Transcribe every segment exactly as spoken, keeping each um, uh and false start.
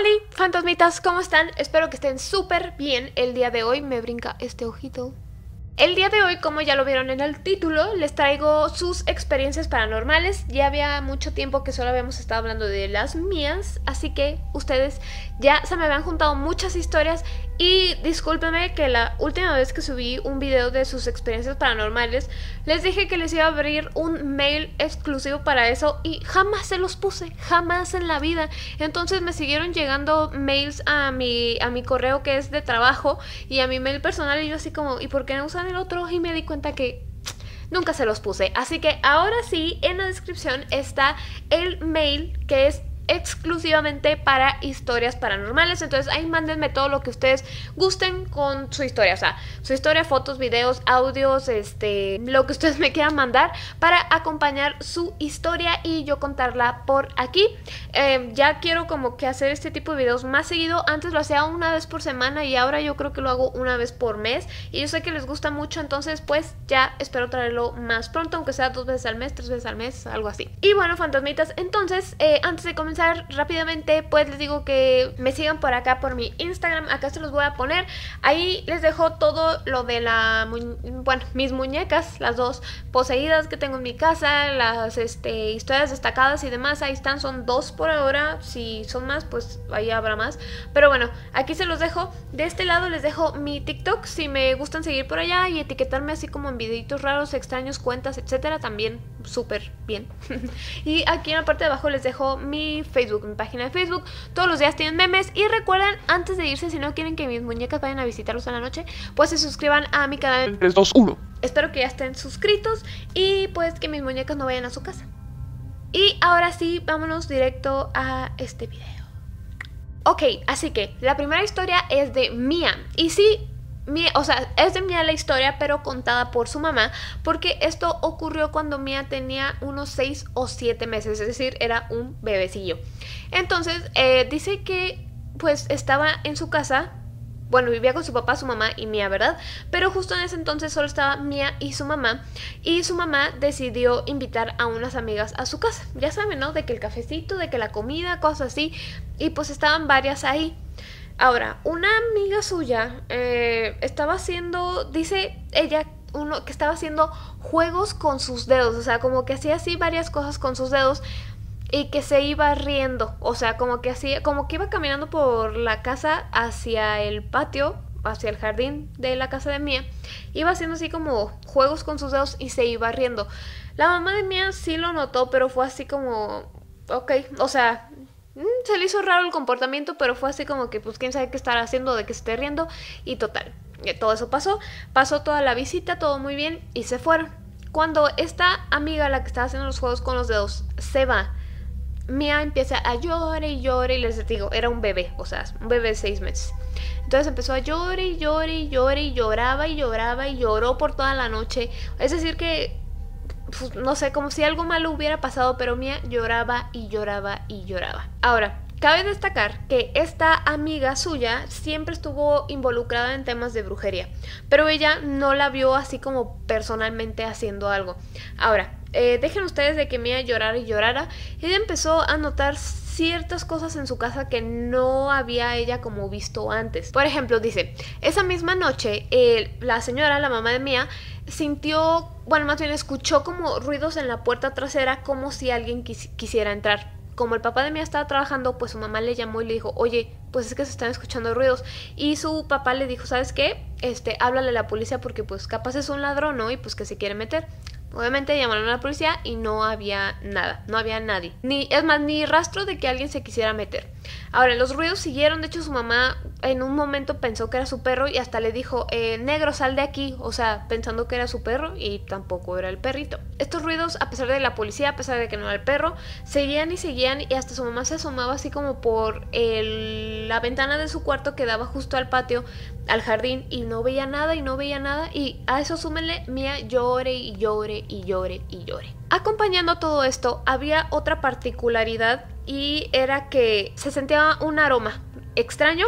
Oli, fantasmitas, ¿cómo están? Espero que estén súper bien. El día de hoy me brinca este ojito. El día de hoy, como ya lo vieron en el título, les traigo sus experiencias paranormales. Ya había mucho tiempo que solo habíamos estado hablando de las mías, así que ustedes ya se me habían juntado muchas historias. Y discúlpenme que la última vez que subí un video de sus experiencias paranormales, les dije que les iba a abrir un mail exclusivo para eso y jamás se los puse, jamás en la vida. Entonces me siguieron llegando mails a mi, a mi correo que es de trabajo y a mi mail personal y yo así como, ¿y por qué no usan el otro? Y me di cuenta que nunca se los puse. Así que ahora sí, en la descripción está el mail que es exclusivamente para historias paranormales. Entonces ahí mándenme todo lo que ustedes gusten con su historia, o sea, su historia, fotos, videos, audios, este, lo que ustedes me quieran mandar para acompañar su historia y yo contarla por aquí. eh, Ya quiero como que hacer este tipo de videos más seguido. Antes lo hacía una vez por semana y ahora yo creo que lo hago una vez por mes. Y yo sé que les gusta mucho, entonces pues ya espero traerlo más pronto, aunque sea dos veces al mes, tres veces al mes, algo así. Y bueno, fantasmitas, entonces eh, antes de comenzar rápidamente, pues les digo que me sigan por acá, por mi Instagram. Acá se los voy a poner, ahí les dejo todo lo de la, bueno, mis muñecas, las dos poseídas que tengo en mi casa, las este, historias destacadas y demás. Ahí están, son dos por ahora, si son más pues ahí habrá más, pero bueno, aquí se los dejo. De este lado les dejo mi TikTok, si me gustan seguir por allá y etiquetarme así como en videitos raros, extraños, cuentas, etcétera, también súper bien. Y aquí en la parte de abajo les dejo mi Facebook, mi página de Facebook. Todos los días tienen memes. Y recuerden, antes de irse, si no quieren que mis muñecas vayan a visitarlos a la noche, pues se suscriban a mi canal. tres, dos, uno. Espero que ya estén suscritos y pues que mis muñecas no vayan a su casa. Y ahora sí, vámonos directo a este video. Ok, así que la primera historia es de Mía. Y sí, Mía, o sea, es de Mía la historia, pero contada por su mamá, porque esto ocurrió cuando Mía tenía unos seis o siete meses, es decir, era un bebecillo. Entonces, eh, dice que pues estaba en su casa. Bueno, vivía con su papá, su mamá y Mía, ¿verdad? Pero justo en ese entonces solo estaba Mía y su mamá. Y su mamá decidió invitar a unas amigas a su casa. Ya saben, ¿no? De que el cafecito, de que la comida, cosas así. Y pues estaban varias ahí. Ahora, una amiga suya eh, estaba haciendo, dice ella, uno que estaba haciendo juegos con sus dedos, o sea, como que hacía así varias cosas con sus dedos y que se iba riendo, o sea, como que hacía, como que iba caminando por la casa hacia el patio, hacia el jardín de la casa de Mía, iba haciendo así como juegos con sus dedos y se iba riendo. La mamá de Mía sí lo notó, pero fue así como, ok, o sea, se le hizo raro el comportamiento, pero fue así como que pues quién sabe qué estará haciendo, de que se esté riendo. Y total, todo eso pasó. Pasó toda la visita, todo muy bien, y se fueron. Cuando esta amiga, la que estaba haciendo los juegos con los dedos, se va, Mía empieza a llorar y llorar. Y les digo, era un bebé, o sea, un bebé de seis meses. Entonces empezó a llorar y llorar y llorar y lloraba y lloraba y lloró por toda la noche. Es decir que no sé, como si algo malo hubiera pasado, pero Mía lloraba y lloraba y lloraba. Ahora, cabe destacar que esta amiga suya siempre estuvo involucrada en temas de brujería, pero ella no la vio así como personalmente haciendo algo. Ahora, eh, dejen ustedes de que Mía llorara y llorara. Ella empezó a notar ciertas cosas en su casa que no había ella como visto antes. Por ejemplo, dice, esa misma noche eh, la señora, la mamá de Mía, sintió, bueno, más bien escuchó como ruidos en la puerta trasera, como si alguien quis quisiera entrar. Como el papá de Mía estaba trabajando, pues su mamá le llamó y le dijo, oye, pues es que se están escuchando ruidos. Y su papá le dijo, ¿sabes qué? Este, háblale a la policía porque pues capaz es un ladrón, ¿no? Y pues que se quiere meter. Obviamente llamaron a la policía y no había nada, no había nadie. Ni, es más, ni rastro de que alguien se quisiera meter. Ahora, los ruidos siguieron, de hecho su mamá en un momento pensó que era su perro y hasta le dijo, eh, negro, sal de aquí, o sea, pensando que era su perro y tampoco era el perrito. Estos ruidos, a pesar de la policía, a pesar de que no era el perro, seguían y seguían y hasta su mamá se asomaba así como por el, la ventana de su cuarto que daba justo al patio, al jardín, y no veía nada y no veía nada. Y a eso súmenle, Mía llore y llore y llore y llore. Acompañando todo esto había otra particularidad y era que se sentía un aroma extraño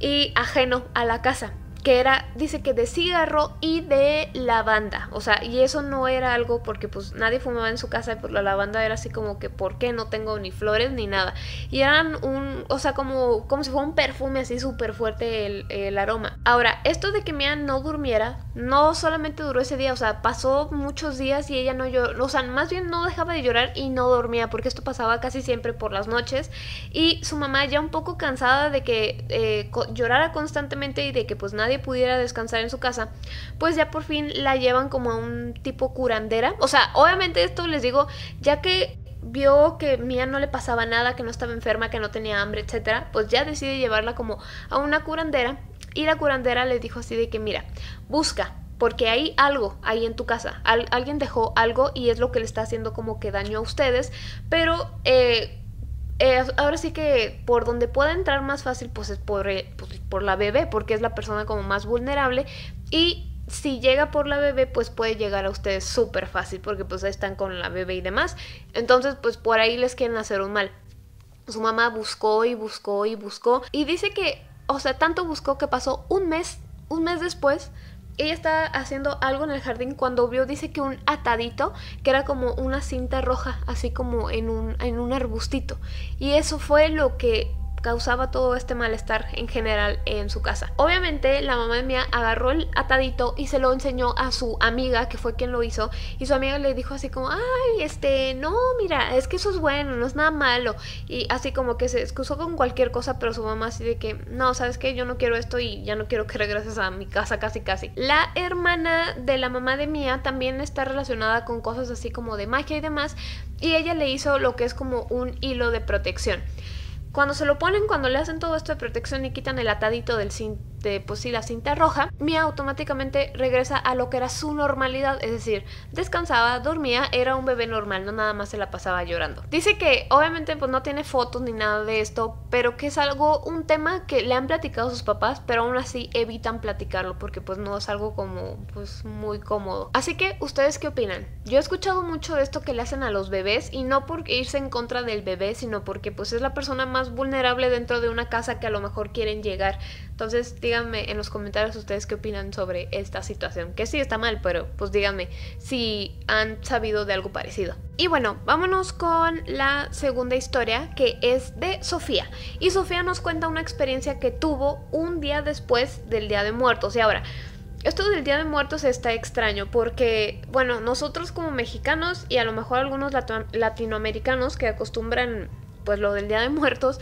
y ajeno a la casa. que era, dice que de cigarro y de lavanda, o sea, y eso no era algo porque pues nadie fumaba en su casa, y pues la lavanda era así como que ¿por qué no tengo ni flores ni nada? Y eran un, o sea, como, como si fuera un perfume así súper fuerte el, el aroma. Ahora, esto de que Mia no durmiera, no solamente duró ese día, o sea, pasó muchos días y ella no lloró, o sea, más bien no dejaba de llorar y no dormía, porque esto pasaba casi siempre por las noches, y su mamá ya un poco cansada de que eh, llorara constantemente y de que pues nadie nadie pudiera descansar en su casa, pues ya por fin la llevan como a un tipo curandera. O sea, obviamente esto les digo, ya que vio que Mia no le pasaba nada, que no estaba enferma, que no tenía hambre, etcétera, pues ya decide llevarla como a una curandera, y la curandera les dijo así de que mira, busca, porque hay algo ahí en tu casa, Al alguien dejó algo y es lo que le está haciendo como que daño a ustedes, pero eh... Eh, ahora sí que por donde pueda entrar más fácil pues es por, eh, pues, por la bebé, porque es la persona como más vulnerable, y si llega por la bebé pues puede llegar a ustedes súper fácil, porque pues están con la bebé y demás, entonces pues por ahí les quieren hacer un mal. Su mamá buscó y buscó y buscó, y dice que, o sea, tanto buscó que pasó un mes, un mes después. Ella estaba haciendo algo en el jardín cuando vio, dice que un atadito, que era como una cinta roja, así como en un, en un arbustito. Y eso fue lo que causaba todo este malestar en general en su casa. Obviamente la mamá de Mia agarró el atadito y se lo enseñó a su amiga, que fue quien lo hizo, y su amiga le dijo así como, ay, este, no, mira, es que eso es bueno, no es nada malo, y así como que se excusó con cualquier cosa, pero su mamá así de que, no, ¿sabes qué? Yo no quiero esto y ya no quiero que regreses a mi casa, casi casi. La hermana de la mamá de Mia también está relacionada con cosas así como de magia y demás, y ella le hizo lo que es como un hilo de protección. Cuando se lo ponen, cuando le hacen todo esto de protección y quitan el atadito del cinto, de pues sí, la cinta roja, Mia automáticamente regresa a lo que era su normalidad, es decir, descansaba, dormía, era un bebé normal, no nada más se la pasaba llorando. Dice que obviamente pues no tiene fotos ni nada de esto, pero que es algo, un tema que le han platicado sus papás, pero aún así evitan platicarlo porque pues no es algo como pues muy cómodo. Así que, ¿ustedes qué opinan? Yo he escuchado mucho de esto que le hacen a los bebés, y no por irse en contra del bebé, sino porque pues es la persona más vulnerable dentro de una casa que a lo mejor quieren llegar. Entonces, díganme en los comentarios ustedes qué opinan sobre esta situación, que sí está mal, pero pues díganme si han sabido de algo parecido. Y bueno, vámonos con la segunda historia, que es de Sofía, y Sofía nos cuenta una experiencia que tuvo un día después del Día de Muertos. Y ahora, esto del Día de Muertos está extraño porque, bueno, nosotros como mexicanos y a lo mejor algunos latinoamericanos que acostumbran pues lo del Día de Muertos,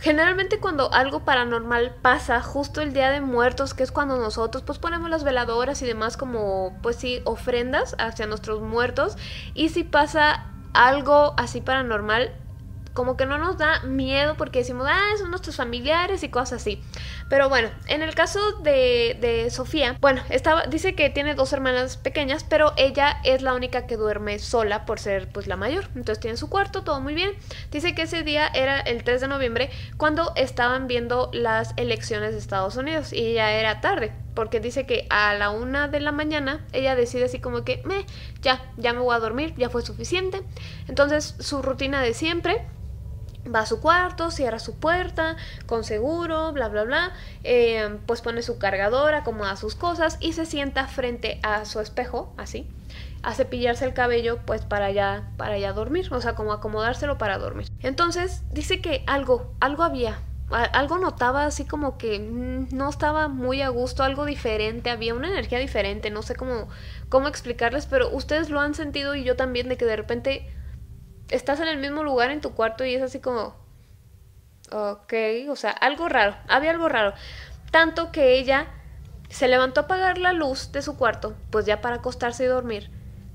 generalmente cuando algo paranormal pasa justo el Día de Muertos, que es cuando nosotros pues ponemos las veladoras y demás como pues sí ofrendas hacia nuestros muertos, y si pasa algo así paranormal como que no nos da miedo porque decimos, ah, son nuestros familiares y cosas así. Pero bueno, en el caso de, de Sofía, bueno, estaba, dice que tiene dos hermanas pequeñas, pero ella es la única que duerme sola por ser pues la mayor. Entonces tiene su cuarto, todo muy bien. Dice que ese día era el tres de noviembre, cuando estaban viendo las elecciones de Estados Unidos, y ya era tarde, porque dice que a la una de la mañana ella decide así como que, meh, ya, ya me voy a dormir, ya fue suficiente. Entonces su rutina de siempre, va a su cuarto, cierra su puerta con seguro, bla bla bla, eh, pues pone su cargador, acomoda sus cosas y se sienta frente a su espejo, así, a cepillarse el cabello pues para ya, para ya dormir, o sea, como acomodárselo para dormir. Entonces dice que algo, algo había, algo notaba así como que no estaba muy a gusto, algo diferente, había una energía diferente, no sé cómo, cómo explicarles, pero ustedes lo han sentido, y yo también, de que de repente estás en el mismo lugar en tu cuarto y es así como, ok, o sea, algo raro, había algo raro. Tanto que ella se levantó a apagar la luz de su cuarto, pues ya para acostarse y dormir,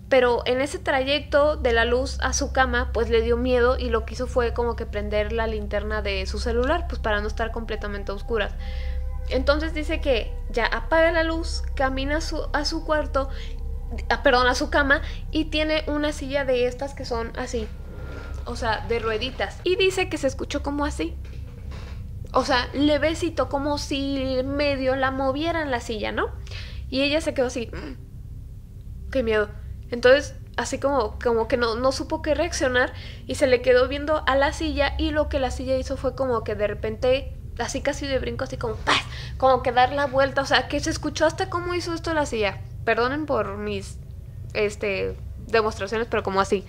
pero en ese trayecto de la luz a su cama, pues le dio miedo, y lo que hizo fue como que prender la linterna de su celular, pues para no estar completamente a oscuras. Entonces dice que ya apaga la luz, camina a su, a su cuarto, a, perdón, a su cama, y tiene una silla de estas que son así, o sea, de rueditas, y dice que se escuchó como así, o sea, levecito, como si medio la movieran la silla, ¿no? Y ella se quedó así, qué miedo. Entonces así como, como que no, no supo qué reaccionar, y se le quedó viendo a la silla, y lo que la silla hizo fue como que de repente así casi de brinco, así como ¡paz! Como que dar la vuelta, o sea, que se escuchó hasta cómo hizo esto la silla. Perdonen por mis, este, demostraciones, pero como así.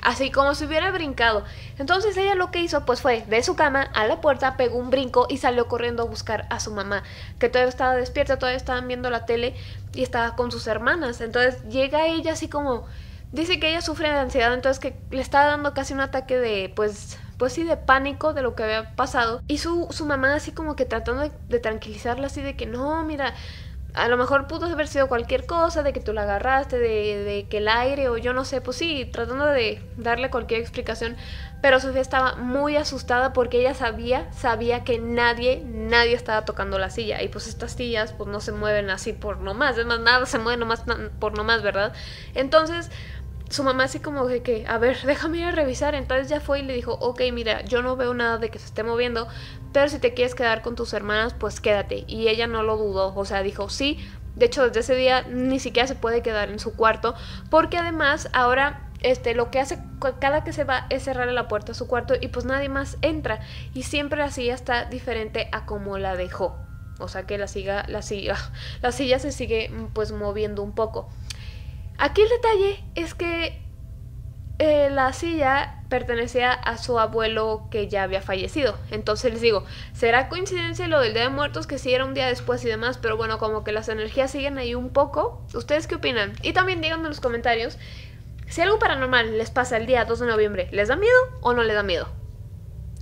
Así como si hubiera brincado. Entonces ella lo que hizo pues fue de su cama a la puerta, pegó un brinco y salió corriendo a buscar a su mamá, que todavía estaba despierta, todavía estaban viendo la tele y estaba con sus hermanas. Entonces llega ella así como, dice que ella sufre de ansiedad, entonces que le está dando casi un ataque de, pues, pues sí, de pánico de lo que había pasado. Y su, su mamá así como que tratando de, de tranquilizarla, así de que no, mira, a lo mejor pudo haber sido cualquier cosa, de que tú la agarraste, de, de que el aire o yo no sé, pues sí, tratando de darle cualquier explicación. Pero Sofía estaba muy asustada porque ella sabía, sabía que nadie, nadie estaba tocando la silla. Y pues estas sillas pues no se mueven así por nomás, es más, nada se mueve nomás por nomás, ¿verdad? Entonces su mamá así como de que, a ver, déjame ir a revisar. Entonces ya fue y le dijo, ok, mira, yo no veo nada de que se esté moviendo, pero si te quieres quedar con tus hermanas, pues quédate. Y ella no lo dudó, o sea, dijo sí. De hecho, desde ese día ni siquiera se puede quedar en su cuarto, porque además ahora este, lo que hace cada que se va es cerrarle la puerta a su cuarto y pues nadie más entra. Y siempre la silla está diferente a como la dejó, o sea que la silla, la silla, la silla se sigue pues moviendo un poco. Aquí el detalle es que eh, la silla pertenecía a su abuelo que ya había fallecido. Entonces les digo, será coincidencia lo del Día de Muertos, que sí era un día después y demás, pero bueno, como que las energías siguen ahí un poco. ¿Ustedes qué opinan? Y también díganme en los comentarios si algo paranormal les pasa el día dos de noviembre, ¿les da miedo o no les da miedo?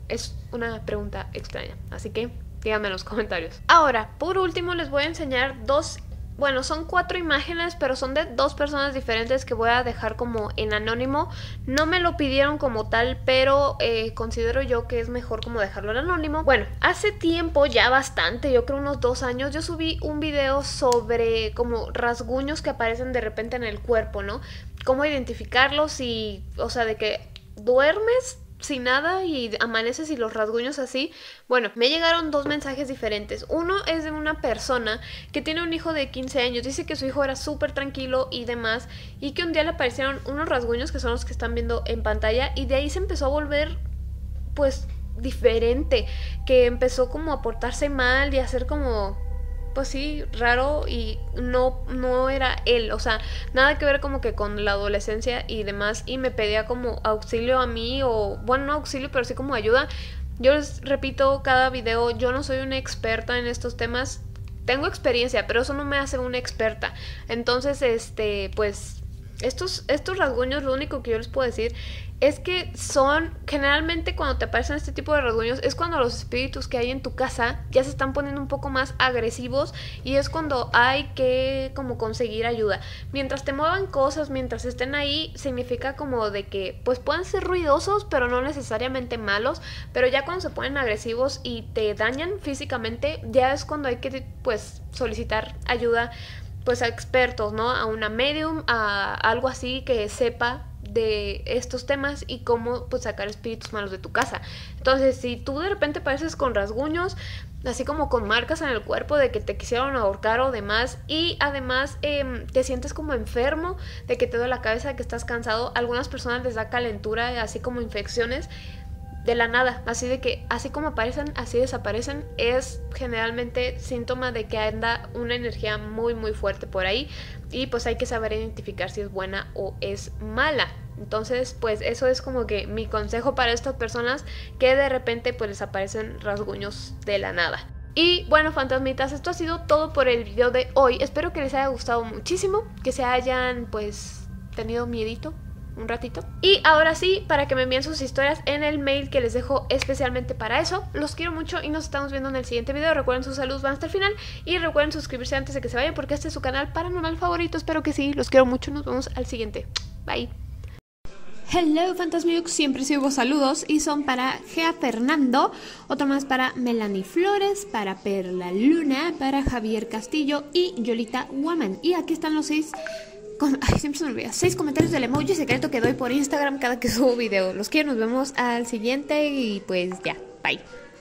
Es una pregunta extraña, así que díganme en los comentarios. Ahora, por último les voy a enseñar dos... Bueno, son cuatro imágenes, pero son de dos personas diferentes que voy a dejar como en anónimo. No me lo pidieron como tal, pero eh, considero yo que es mejor como dejarlo en anónimo. Bueno, hace tiempo, ya bastante, yo creo unos dos años, yo subí un video sobre como rasguños que aparecen de repente en el cuerpo, ¿no? Cómo identificarlos y, o sea, de que duermes sin nada y amaneces y los rasguños así. Bueno, me llegaron dos mensajes diferentes. Uno es de una persona que tiene un hijo de quince años. Dice que su hijo era súper tranquilo y demás, y que un día le aparecieron unos rasguños que son los que están viendo en pantalla, y de ahí se empezó a volver pues diferente, que empezó como a portarse mal y a hacer como... pues sí, raro, y no, no era él, o sea, nada que ver como que con la adolescencia y demás, y me pedía como auxilio a mí, o bueno, no auxilio, pero sí como ayuda. Yo les repito cada video, yo no soy una experta en estos temas, tengo experiencia, pero eso no me hace una experta. Entonces, este, pues, estos, estos rasguños, lo único que yo les puedo decir es que son, generalmente cuando te aparecen este tipo de rasguños es cuando los espíritus que hay en tu casa ya se están poniendo un poco más agresivos, y es cuando hay que como conseguir ayuda. Mientras te muevan cosas, mientras estén ahí, significa como de que pues pueden ser ruidosos, pero no necesariamente malos. Pero ya cuando se ponen agresivos y te dañan físicamente, ya es cuando hay que pues solicitar ayuda pues a expertos, ¿no? A una medium, a algo así que sepa de estos temas y cómo pues sacar espíritus malos de tu casa. Entonces, si tú de repente pareces con rasguños, así como con marcas en el cuerpo de que te quisieron ahorcar o demás, y además eh, te sientes como enfermo, de que te duele la cabeza, de que estás cansado, a algunas personas les da calentura, así como infecciones de la nada, así de que así como aparecen, así desaparecen, es generalmente síntoma de que anda una energía muy muy fuerte por ahí, y pues hay que saber identificar si es buena o es mala. Entonces pues eso es como que mi consejo para estas personas que de repente pues les aparecen rasguños de la nada. Y bueno, fantasmitas, esto ha sido todo por el video de hoy. Espero que les haya gustado muchísimo, que se hayan pues tenido miedito un ratito. Y ahora sí, para que me envíen sus historias en el mail que les dejo especialmente para eso. Los quiero mucho y nos estamos viendo en el siguiente video. Recuerden, su salud va hasta el final, y recuerden suscribirse antes de que se vayan, porque este es su canal paranormal favorito. Espero que sí, los quiero mucho, nos vemos al siguiente. Bye. Hello Fantasmiux, siempre recibo saludos y son para Gea Fernando, otro más para Melanie Flores, para Perla Luna, para Javier Castillo y Yolita Woman. Y aquí están los seis... Con, ay, siempre se me olvida. Seis comentarios del emoji secreto que doy por Instagram cada que subo video. Los quiero, nos vemos al siguiente y pues ya, bye.